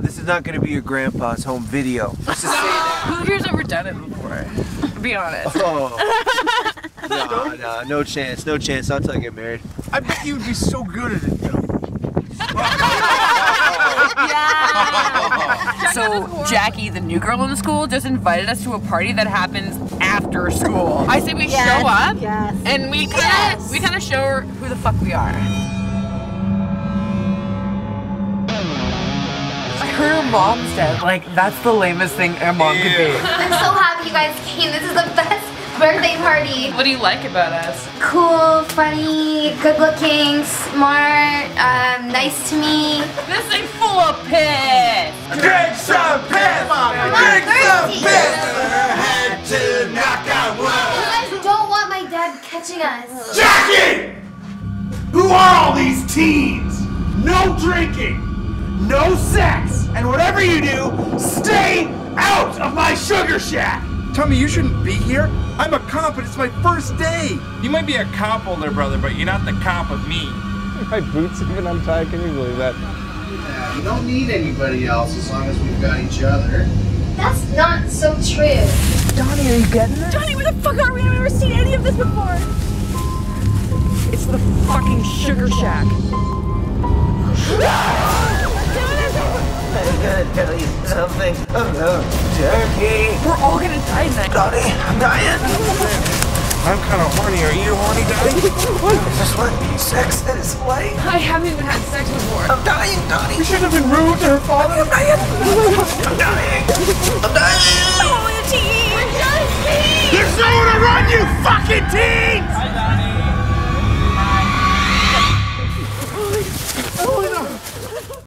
This is not going to be your grandpa's home video. Let's just say that. Who here's ever done it before? Be honest. Oh. No chance. No chance. Not until I get married. I bet you'd be so good at it, though. Yeah. So Jackie, the new girl in the school, just invited us to a party that happens after school. I say we show up, and we kind of show her who the fuck we are. Her mom said, like, that's the lamest thing a mom could be. I'm so happy you guys came. This is the best birthday party. What do you like about us? Cool, funny, good looking, smart, nice to me. This ain't full of piss. Drink some piss! Drink some piss! Had to knock out one. You guys don't want my dad catching us. Jackie! Who are all these teens? No drinking, no sex, and whatever you do, stay out of my sugar shack! Tommy, you shouldn't be here. I'm a comp, and it's my first day. You might be a comp older brother, but you're not the comp of me. My boots even untied, can you believe that? Yeah, you don't need anybody else as long as we've got each other. That's not so true. Donnie, are you getting it? Donnie, where the fuck are we? I've never seen any of this before. It's the fucking Sugar Shack. I'm gonna tell you something about Turkey. We're all gonna die tonight. Donnie, I'm dying. I'm kind of horny. Are you horny, Donnie? Is this what sex is like? I haven't had sex before. I'm dying, Donnie. You shouldn't have been rude to her father. I'm dying. I'm dying. I'm dying. Oh, the teens. We're just teens. There's nowhere to run, you fucking teens. Hi, Donnie.